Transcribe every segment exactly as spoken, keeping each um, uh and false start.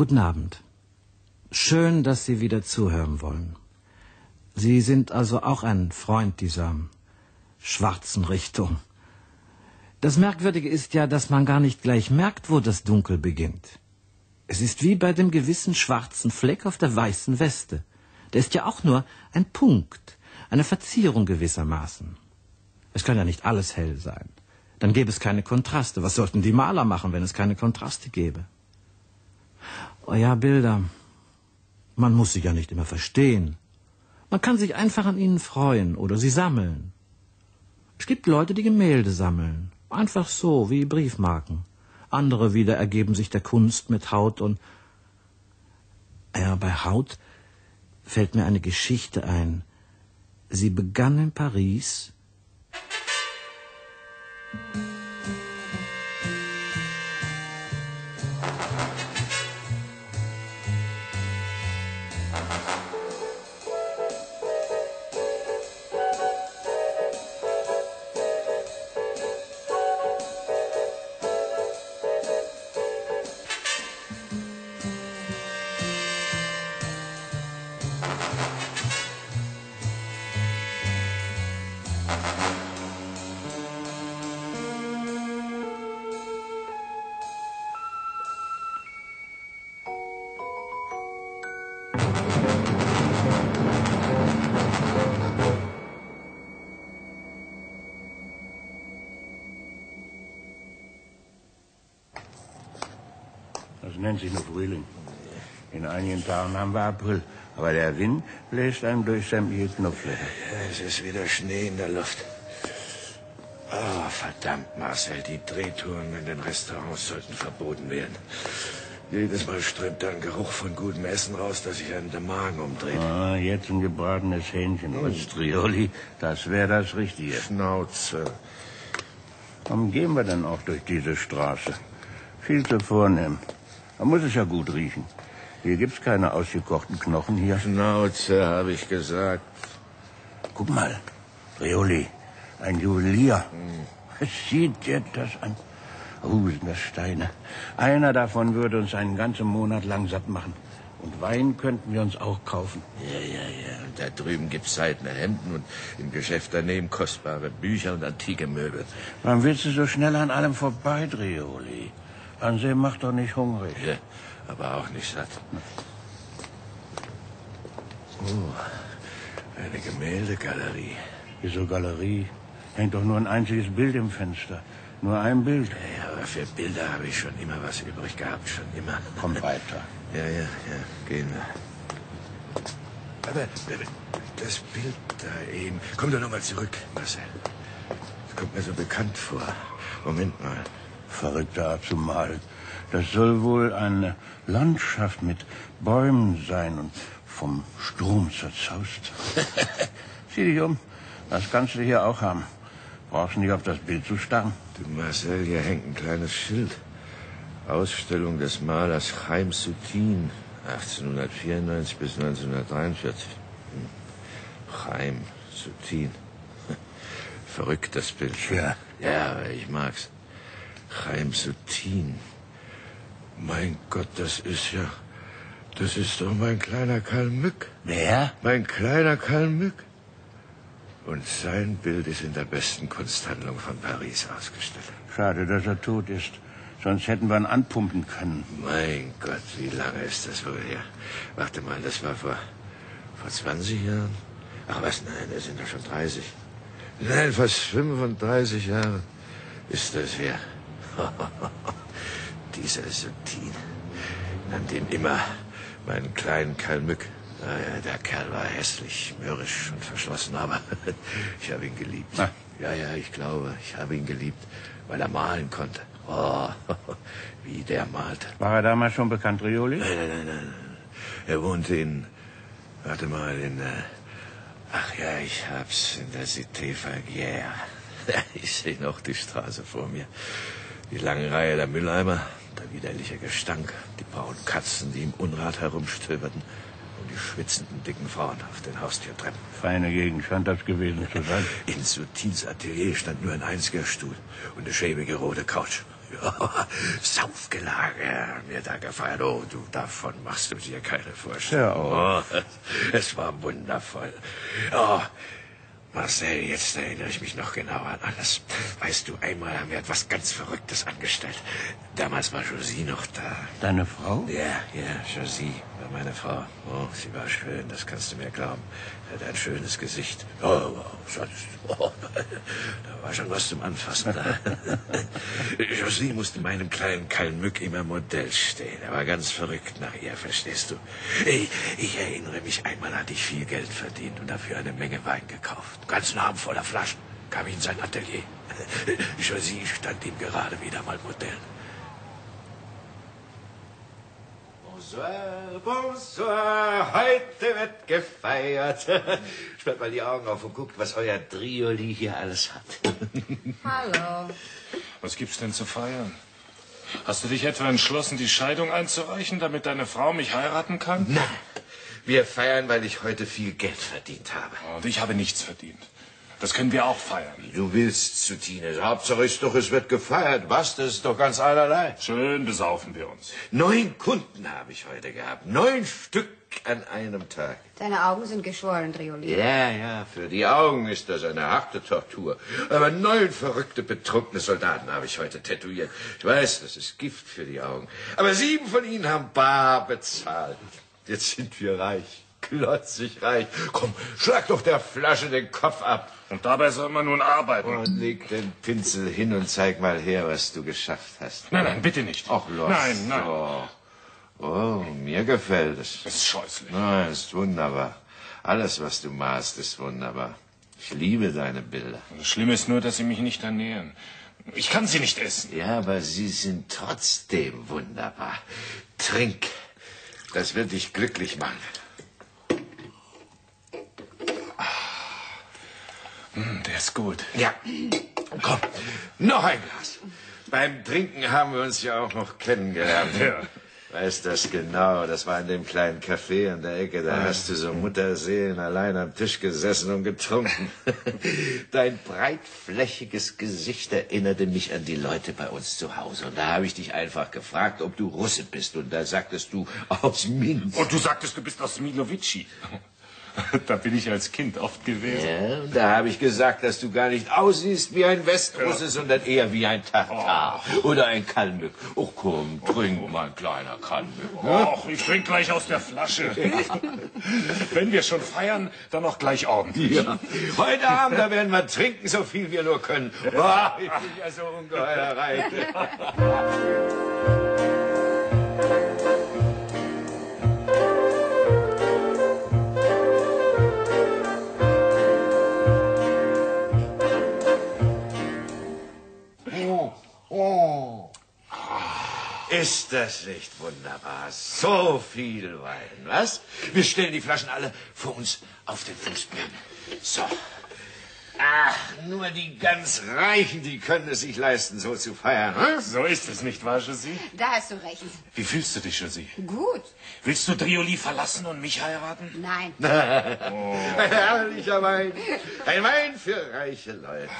Guten Abend. Schön, dass Sie wieder zuhören wollen. Sie sind also auch ein Freund dieser schwarzen Richtung. Das Merkwürdige ist ja, dass man gar nicht gleich merkt, wo das Dunkel beginnt. Es ist wie bei dem gewissen schwarzen Fleck auf der weißen Weste. Der ist ja auch nur ein Punkt, eine Verzierung gewissermaßen. Es kann ja nicht alles hell sein. Dann gäbe es keine Kontraste. Was sollten die Maler machen, wenn es keine Kontraste gäbe? Oh ja, Bilder. Man muss sie ja nicht immer verstehen. Man kann sich einfach an ihnen freuen oder sie sammeln. Es gibt Leute, die Gemälde sammeln. Einfach so, wie Briefmarken. Andere wieder ergeben sich der Kunst mit Haut und... Ja, bei Haut fällt mir eine Geschichte ein. Sie begann in Paris... Nennt sich nur Frühling. In einigen Tagen haben wir April, aber der Wind bläst einem durch sämtliche Knopflöcher. Ja, es ist wieder Schnee in der Luft. Oh, verdammt, Marcel, die Drehtouren in den Restaurants sollten verboten werden. Jedes Mal strömt da ein Geruch von gutem Essen raus, dass sich einem der Magen umdreht. Ah, jetzt ein gebratenes Hähnchen aus mm. Drioli, das wäre das Richtige. Schnauze. Warum gehen wir denn auch durch diese Straße? Viel zu vornehm. Man muss es ja gut riechen. Hier gibt's keine ausgekochten Knochen hier. Schnauze, habe ich gesagt. Guck mal, Drioli, ein Juwelier. Hm. Sieht dir das an? Oh, sind das Steine. Einer davon würde uns einen ganzen Monat lang satt machen. Und Wein könnten wir uns auch kaufen. Ja, ja, ja. Und da drüben gibt's seidene Hemden und im Geschäft daneben kostbare Bücher und antike Möbel. Wann willst du so schnell an allem vorbei, Drioli? Ansehen macht doch nicht hungrig. Ja, aber auch nicht satt. Oh, eine Gemäldegalerie. Wieso Galerie? Hängt doch nur ein einziges Bild im Fenster. Nur ein Bild. Ja, aber für Bilder habe ich schon immer was übrig gehabt, schon immer. Komm weiter. Ja, ja, ja, gehen wir. Aber das Bild da eben... Komm doch nochmal zurück, Marcel. Das kommt mir so bekannt vor. Moment mal. Verrückte Art zu malen. Das soll wohl eine Landschaft mit Bäumen sein und vom Sturm zerzaust. Sieh dich um. Das kannst du hier auch haben. Brauchst nicht auf das Bild zu starren. Du Marcel, hier hängt ein kleines Schild. Ausstellung des Malers Chaim Soutine, achtzehnhundertvierundneunzig bis neunzehnhundertdreiundvierzig. Chaim Soutine. Verrückt, das Bild. Ja, ja, aber ich mag's. Chaim Soutine. Mein Gott, das ist ja... Das ist doch mein kleiner Karl Mück. Wer? Mein kleiner Karl Mück. Und sein Bild ist in der besten Kunsthandlung von Paris ausgestellt. Schade, dass er tot ist. Sonst hätten wir ihn anpumpen können. Mein Gott, wie lange ist das wohl her? Warte mal, das war vor... vor zwanzig Jahren? Ach was, nein, das sind doch schon dreißig. Nein, fast fünfunddreißig Jahre ist das her. Dieser Soutine, nannte ihn immer meinen kleinen Karl Mück. Naja, der Kerl war hässlich, mürrisch und verschlossen, aber ich habe ihn geliebt. Ah. Ja, ja, ich glaube, ich habe ihn geliebt, weil er malen konnte. Oh, wie der malte. War er damals schon bekannt, Drioli? Nein, nein, nein, nein. Er wohnte in, warte mal, in, ach ja, ich hab's, in der Cité Faguerre. Ich sehe noch die Straße vor mir. Die lange Reihe der Mülleimer, der widerliche Gestank, die braunen Katzen, die im Unrat herumstöberten und die schwitzenden dicken Frauen auf den Haustürtreppen. Feine Gegend scheint das gewesen zu sein. In Soutines Atelier stand nur ein einziger Stuhl und eine schäbige rote Couch. Ja, Saufgelage hat mir da gefallen. Oh, du, davon machst du dir keine Vorstellung. Ja. Oh, es war wundervoll. Oh, Marcel, jetzt erinnere ich mich noch genauer an alles. Weißt du, einmal haben wir etwas ganz Verrücktes angestellt. Damals war Josie noch da. Deine Frau? Ja, ja, Josie war meine Frau. Oh, sie war schön, das kannst du mir glauben. Sie hat ein schönes Gesicht. Oh, sonst, oh, da war schon was zum Anfassen da. Josie musste meinem kleinen Kalmück immer Modell stehen. Er war ganz verrückt nach ihr, verstehst du? Ich, ich erinnere mich, einmal hatte ich viel Geld verdient und dafür eine Menge Wein gekauft. Ganz Abend voller Flaschen, kam ich in sein Atelier. Josie stand ihm gerade wieder mal Modell. Bonsoir, bonsoir, heute wird gefeiert. Sperrt mal die Augen auf und guckt, was euer Drioli hier alles hat. Hallo. Was gibt's denn zu feiern? Hast du dich etwa entschlossen, die Scheidung einzureichen, damit deine Frau mich heiraten kann? Nein. Wir feiern, weil ich heute viel Geld verdient habe. Und ich habe nichts verdient. Das können wir auch feiern. Wie du willst, Soutine. Hauptsache ist doch, es wird gefeiert. Was? Das ist doch ganz einerlei. Schön besaufen wir uns. Neun Kunden habe ich heute gehabt. Neun Stück an einem Tag. Deine Augen sind geschwollen, Drioli. Ja, ja, für die Augen ist das eine harte Tortur. Aber neun verrückte, betrunkene Soldaten habe ich heute tätowiert. Ich weiß, das ist Gift für die Augen. Aber sieben von ihnen haben bar bezahlt. Jetzt sind wir reich. Klotzig reich. Komm, schlag doch der Flasche den Kopf ab. Und dabei soll man nun arbeiten. Und leg den Pinsel hin und zeig mal her, was du geschafft hast. Nein, nein, bitte nicht. Ach, los. Nein, nein. Oh, oh, mir gefällt es. Es ist scheußlich. Nein, es ist wunderbar. Alles, was du malst, ist wunderbar. Ich liebe deine Bilder. Das Schlimme ist nur, dass sie mich nicht ernähren. Ich kann sie nicht essen. Ja, aber sie sind trotzdem wunderbar. Trink. Das wird dich glücklich machen. Der ist gut. Ja, komm, noch ein Glas. Beim Trinken haben wir uns ja auch noch kennengelernt. Ja. Weißt das genau, das war in dem kleinen Café an der Ecke. Da hast du so Mutterseelen allein am Tisch gesessen und getrunken. Dein breitflächiges Gesicht erinnerte mich an die Leute bei uns zu Hause. Und da habe ich dich einfach gefragt, ob du Russe bist. Und da sagtest du, aus Minsk. Und du sagtest, du bist aus Smilovichi. Da bin ich als Kind oft gewesen. Ja, und da habe ich gesagt, dass du gar nicht aussiehst wie ein Westrusse, ja, sondern eher wie ein Tatar oh. oder ein Kalmück. Oh komm, trink oh. mein kleiner Kalmück. Och, ich trink gleich aus der Flasche. Ja. Wenn wir schon feiern, dann auch gleich ordentlich. Ja. Heute Abend, da werden wir trinken, so viel wir nur können. Oh, ich bin ja so ungeheuer reich. Ist das nicht wunderbar? So viel Wein, was? Wir stellen die Flaschen alle vor uns auf den Fußboden. So. Ach, nur die ganz Reichen, die können es sich leisten, so zu feiern. Hm? So ist es nicht wahr, Josie? Da hast du recht. Wie fühlst du dich, Josie? Gut. Willst du Drioli verlassen und mich heiraten? Nein. Oh. Ein herrlicher Wein. Ein Wein für reiche Leute.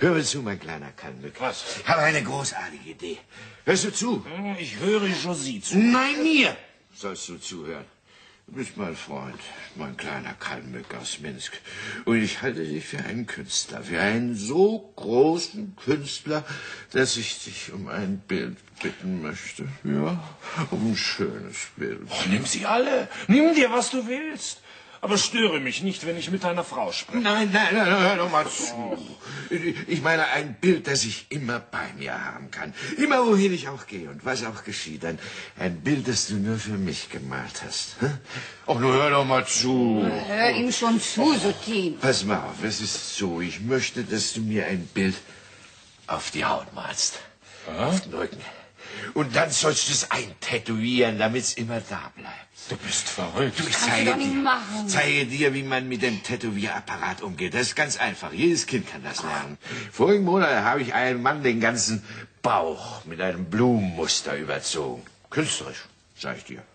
Hör zu, mein kleiner Kalmück. Was? Ich habe eine großartige Idee. Hörst du zu? Ich höre Josie zu. Nein, mir sollst du zuhören. Du bist mein Freund, mein kleiner Kalmück aus Minsk. Und ich halte dich für einen Künstler, für einen so großen Künstler, dass ich dich um ein Bild bitten möchte. Ja, um ein schönes Bild. Oh, nimm sie alle. Nimm dir, was du willst. Aber störe mich nicht, wenn ich mit deiner Frau spreche. Nein, nein, nein, hör doch mal zu. Ich meine ein Bild, das ich immer bei mir haben kann. Immer wohin ich auch gehe und was auch geschieht. Ein, ein Bild, das du nur für mich gemalt hast. Och, nur hör doch mal zu. Hör ihm schon zu, Soutine. Pass mal auf, es ist so. Ich möchte, dass du mir ein Bild auf die Haut malst. Aha. Auf den Rücken. Und dann sollst du es eintätowieren, damit es immer da bleibt. Du bist verrückt. Du, ich zeige dir, zeige dir, wie man mit dem Tätowierapparat umgeht. Das ist ganz einfach. Jedes Kind kann das lernen. Vorigen Monat habe ich einem Mann den ganzen Bauch mit einem Blumenmuster überzogen. Künstlerisch, sag ich dir.